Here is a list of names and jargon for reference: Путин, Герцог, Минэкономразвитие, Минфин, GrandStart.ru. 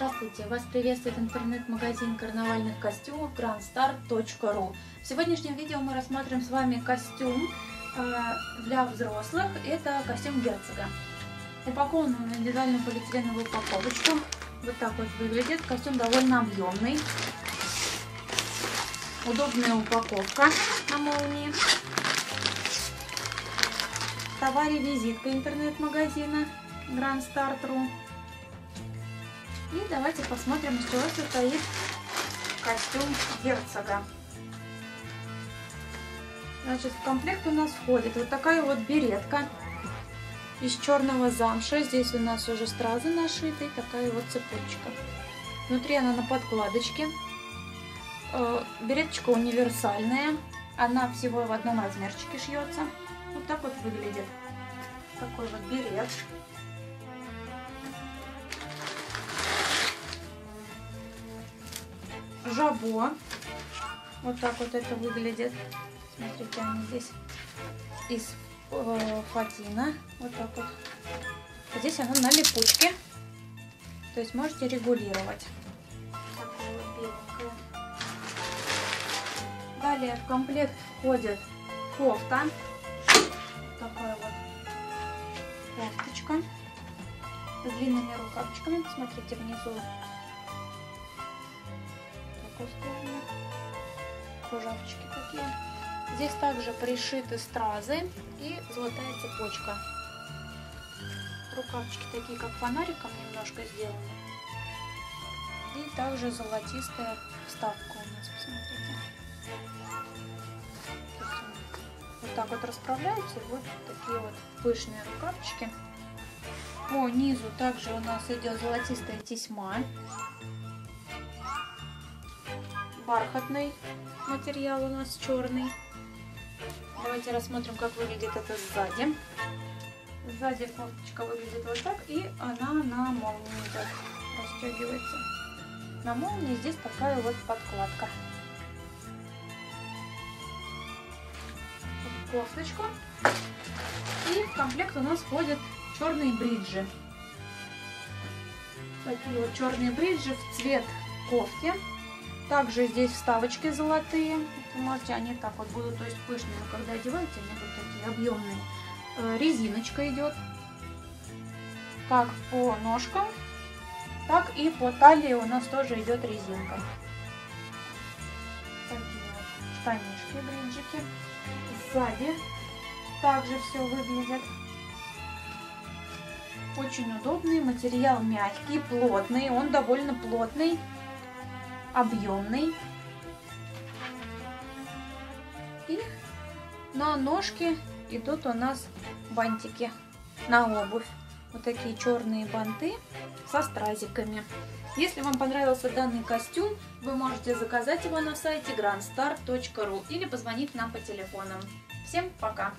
Здравствуйте! Вас приветствует интернет-магазин карнавальных костюмов GrandStart.ru. В сегодняшнем видео мы рассмотрим с вами костюм для взрослых. Это костюм Герцога. Упакован он в индивидуальную полиэтиленовую упаковочку. Вот так вот выглядит. Костюм довольно объемный. Удобная упаковка на молнии. В товаре визитка интернет-магазина GrandStart.ru. И давайте посмотрим, из чего состоит костюм Герцога. Значит, в комплект у нас входит вот такая вот беретка из черного замша. Здесь у нас уже стразы нашиты и такая вот цепочка. Внутри она на подкладочке. Береточка универсальная. Она всего в одном размерчике шьется. Вот так вот выглядит. Такой вот берет. Жабо. Вот так вот это выглядит. Смотрите, они здесь из фатина. Вот так вот. Здесь оно на липучке. То есть можете регулировать. Далее в комплект входит кофта. Такая вот кофточка. С длинными рукавчиками. Смотрите, внизу. Кружавчики такие. Здесь также пришиты стразы и золотая цепочка. Рукавчики такие, как фонариком, немножко сделаны. И также золотистая вставка у нас, посмотрите. Вот так вот расправляете, вот такие вот пышные рукавчики. По низу также у нас идет золотистая тесьма. Бархатный материал у нас черный. Давайте рассмотрим, как выглядит это сзади. Сзади кофточка выглядит вот так, и она на молнии так расстегивается. На молнии здесь такая вот подкладка. Кофточку. И в комплект у нас входят черные бриджи. Такие вот черные бриджи в цвет кофты. Также здесь вставочки золотые, можете, они так вот будут, то есть пышные, когда одеваете, они будут такие объемные. Резиночка идет, как по ножкам, так и по талии у нас тоже идет резинка. Такие вот штанишки, бриджики. Сзади также все выглядит. Очень удобный, материал мягкий, плотный, он довольно плотный. Объемный. И на ножке идут у нас бантики на обувь. Вот такие черные банты со стразиками. Если вам понравился данный костюм, вы можете заказать его на сайте grandstar.ru или позвонить нам по телефону. Всем пока!